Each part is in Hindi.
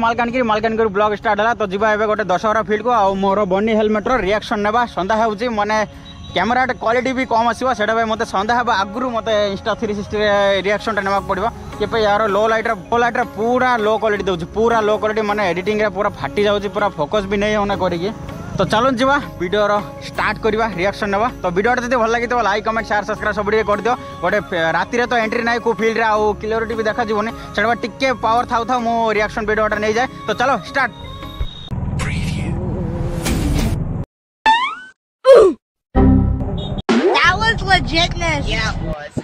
मलकानगिरी मलकानगिरी ब्लॉग स्टार्ट है तो जी गोटे दशहरा फिल्ड को आ मोर बनी हेलमेट रिएक्शन ना सन्दा हो कैमेरा क्वालिटी भी कम आसो से मत सन्दा हे आगु मत इंस्टा 360 रिएक्शन नाक पड़ो कि यार लो लाइट पूरा लो क्वालिटी दूसरी पूरा लो क्वालिटी माने एडिटिंग पूरा फाटी जाऊँगी पूरा फोकस भी नहीं होना करी तो चलो जी वीडियोर स्टार्ट करवा रिएक्शन ना तो वीडियोटा जब भल लगी तो लाइक कमेंट शेयर सब्सक्राइब सब कर दियो गोटे रातिर तो एंट्री ना कोई फिल्ड आउ क्लियरिटी भी देखा जीवन से टिके पावर था मो रिएक्शन वीडियोटा नहीं जाए तो चलो start Legitness. Yeah, it was.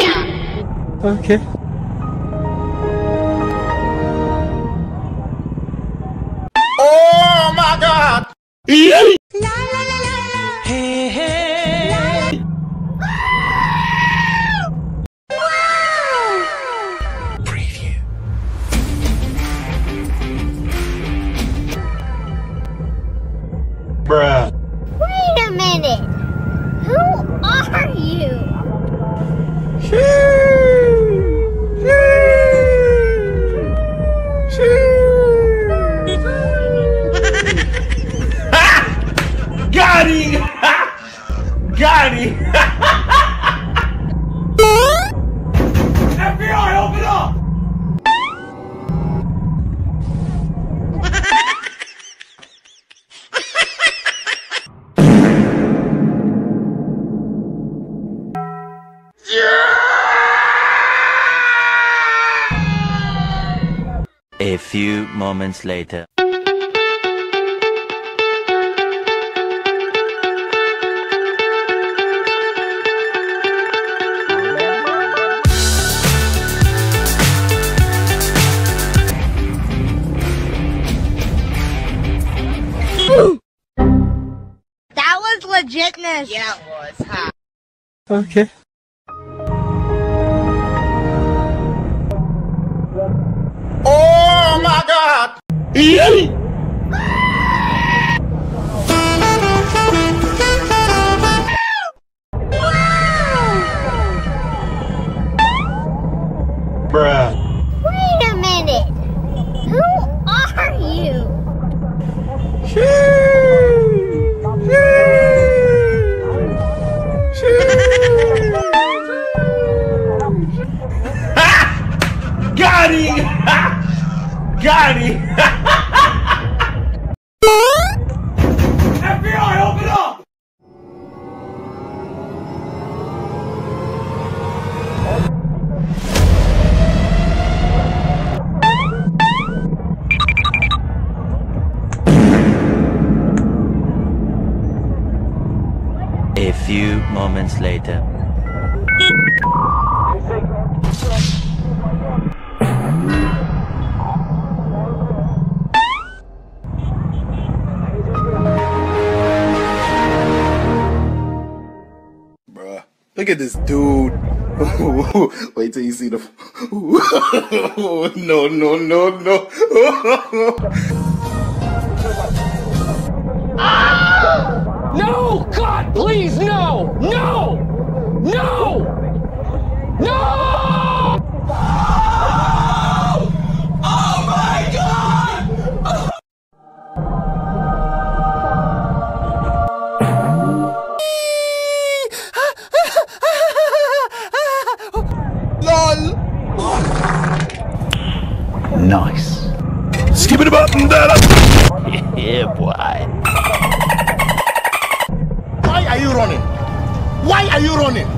Okay. Oh my God! La la la la la. Hey hey. La, la. Wow. Wow. Preview. Bruh. Wait a minute. Who are you? Got him! Got him! FBI, open up! Yeah! A few moments later. Legitness. Yeah, it was. Huh? Okay. Oh my God! Wow. Bruh. Wait a minute. Who are you? Got him! Got him! FBI, open up! A few moments later. Look at this dude. Wait till you see the. No, no, no, no. Ah! No, God, please, no, no, no, no. Oh, oh my God. Nice. Skip it about that. Yeah, boy. Why are you running? Why are you running?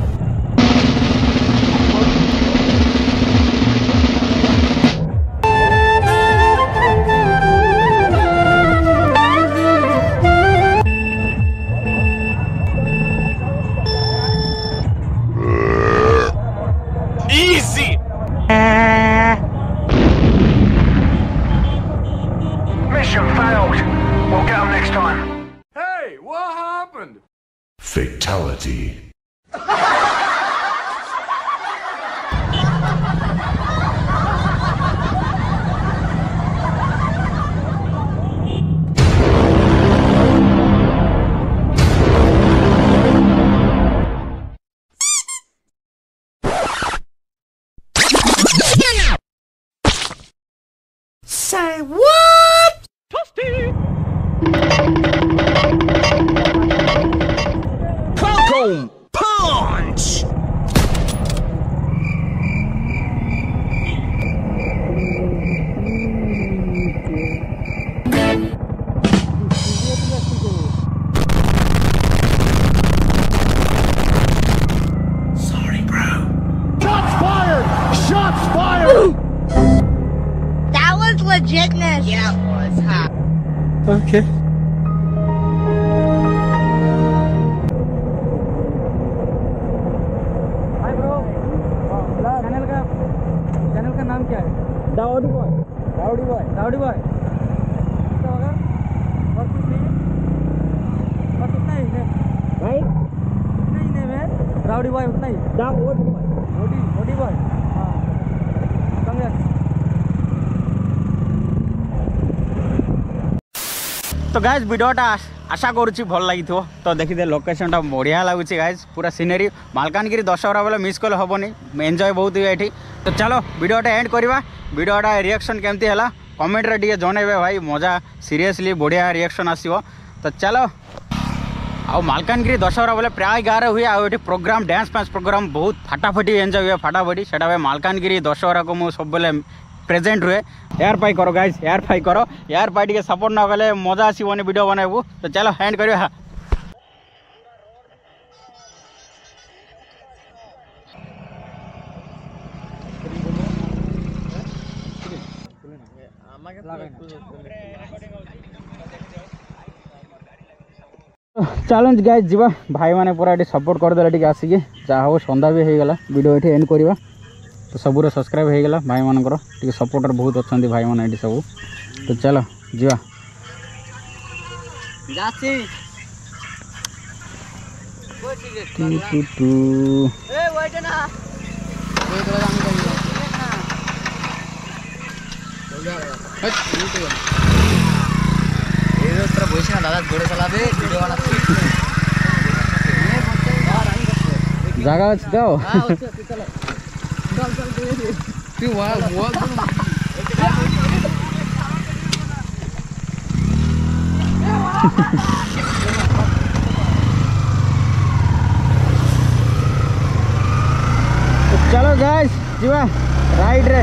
Fatality. Say what? Okay. Hi bro. Channel का नाम क्या है? The OD Boy. The OD Boy. The OD Boy. तो होगा और कुछ नहीं, बस उतना ही है भाई, उतना ही नेम है The OD Boy, उतना ही The OD Boy. OD Boy. हाँ समझ। तो गाइज भिडियोटा आशा करुच्छी भल लगी तो देखिदे लोकेशनटा बढ़िया लगुच गाइज, पूरा सीनेरी मालकानगिरी दशहरा बेले मिस कले हेनी, एंजॉय बहुत हुए ये। तो चलो भिडियोटा एंड करवा, भिडियोटा रिएक्शन केमती है कमेंट रे टिके जणैबे भाई, मजा सीरियसली बढ़िया रिएक्शन आसीबो। तो चलो आ मालकानगिरी दशहरा बेले प्राय गाँव में हुए आठ प्रोग्राम डांस फांस प्रोग्राम बहुत फाटाफाटी एंजॉय हुए फाटाफाटी से मालकानगिरी दशहरा को मुझे सब बेले प्रेजेंट हुए। एयरफ्राई करो गाइज, एयरफ्राई करो, एयरफ्राई टिके सपोर्ट न कले मजा आसोनी वीडियो बनबू। तो चलो हैंड कर चैलेंज गाइज जी भाई मैंने पूरा ये सपोर्ट करदे टी आसिकी जहाँ हम सन्दा भी होगा वीडियो ये एंड करवा। तो सबूर सब्सक्राइब हो गला भाई मानकर टी सपोर्टर बहुत अच्छा भाई मैंने सब। तो चलो जीवा जगह अच्छे तो तू वाह वाह चलो गाइस जीवा राइड रे।